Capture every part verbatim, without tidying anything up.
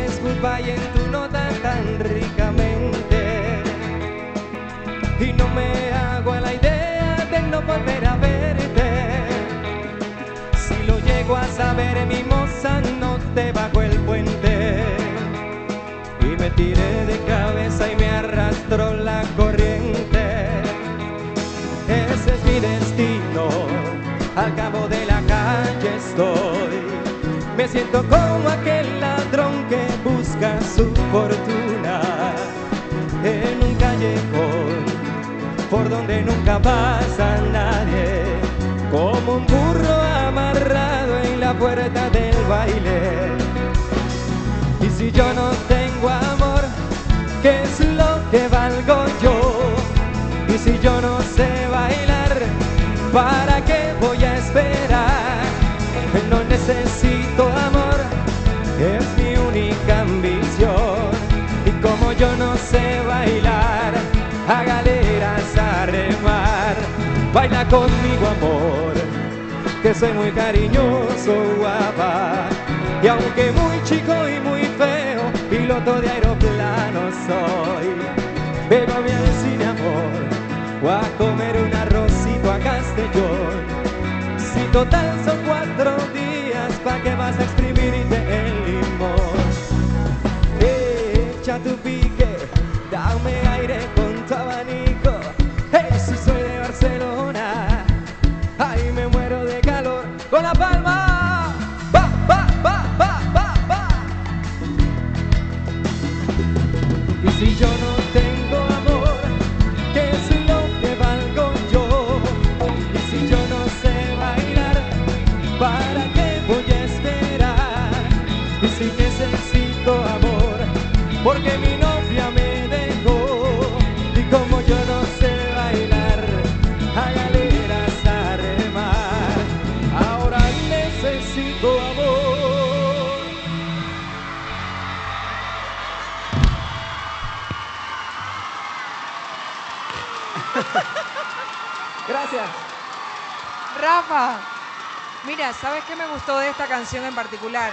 dices goodbye en tu nota tan ricamente. Y no me hago a la idea de no volver a verte. Si lo llego a saber, mi moza, no te bajo el puente. Y me tiré de cabeza y me arrastró la corriente. Ese es mi destino, al cabo de la calle estoy. Me siento como aquel ladrón que busca su fortuna en un callejón por donde nunca pasa nadie, como un burro amarrado en la puerta del baile. Y si yo no tengo amor, ¿qué es lo que valgo yo? Y si yo no sé bailar, ¿para qué voy a esperar? No necesito amor, es mi única ambición. Y como yo no sé bailar, a galeras a remar. Baila conmigo, amor, que soy muy cariñoso, guapa. Y aunque muy chico y muy feo, piloto de aeroplano soy. Bébame al cine, amor, o a comer un arrocito a Castellón. Si total son cuatro días, ¿pa' qué vas a exprimirte el limón? Echa tu pique, dame aire con tu abanico. Hey, si soy de Barcelona, ahí me muero de calor con la palma. ¡Va, va, va, va, va, va! Y si yo no tengo amor, ¿qué es lo que valgo yo? Y si yo no sé, ¿para qué voy a esperar? Y si necesito amor, porque mi novia me dejó. Y como yo no sé bailar, a galeras a remar. Ahora necesito amor. Gracias, Rafa. Mira, ¿sabes qué me gustó de esta canción en particular?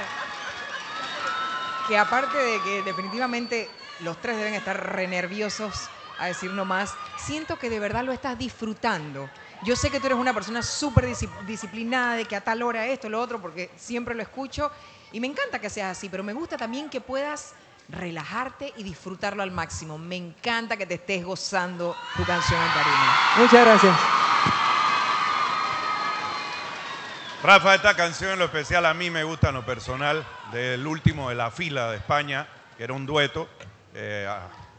Que aparte de que definitivamente los tres deben estar re nerviosos, a decir no más, siento que de verdad lo estás disfrutando. Yo sé que tú eres una persona súper disciplinada, de que a tal hora esto, lo otro, porque siempre lo escucho y me encanta que seas así, pero me gusta también que puedas relajarte y disfrutarlo al máximo. Me encanta que te estés gozando tu canción en tarima. Muchas gracias. Rafa, esta canción en lo especial a mí me gusta en lo personal, del último de La Fila de España, que era un dueto, eh,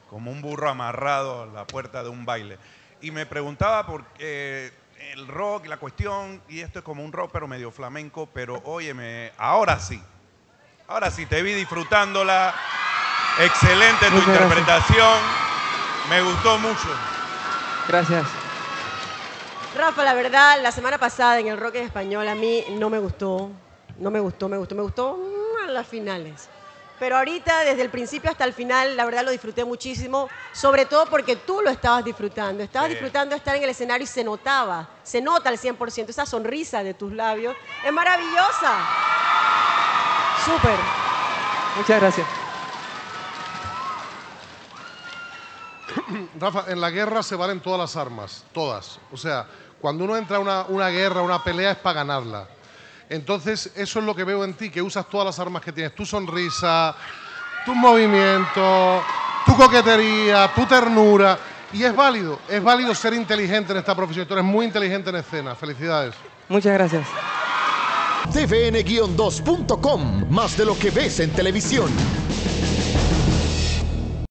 como un burro amarrado a la puerta de un baile. Y me preguntaba por qué eh, el rock, la cuestión, y esto es como un rock pero medio flamenco, pero óyeme, ahora sí, ahora sí, te vi disfrutándola, excelente tu interpretación, me gustó mucho. Gracias. Rafa, la verdad, la semana pasada en el Rock en Español a mí no me gustó, no me gustó, me gustó, me gustó a las finales. Pero ahorita, desde el principio hasta el final, la verdad lo disfruté muchísimo, sobre todo porque tú lo estabas disfrutando. Estabas sí. disfrutando de estar en el escenario y se notaba, se nota al cien por ciento, esa sonrisa de tus labios es maravillosa. Súper. Muchas gracias. Rafa, en la guerra se valen todas las armas, todas. O sea, cuando uno entra a una, una guerra, una pelea, es para ganarla. Entonces, eso es lo que veo en ti, que usas todas las armas que tienes. Tu sonrisa, tus movimientos, tu coquetería, tu ternura. Y es válido, es válido ser inteligente en esta profesión. Tú eres muy inteligente en escena. Felicidades. Muchas gracias. T V N guion dos punto com, más de lo que ves en televisión.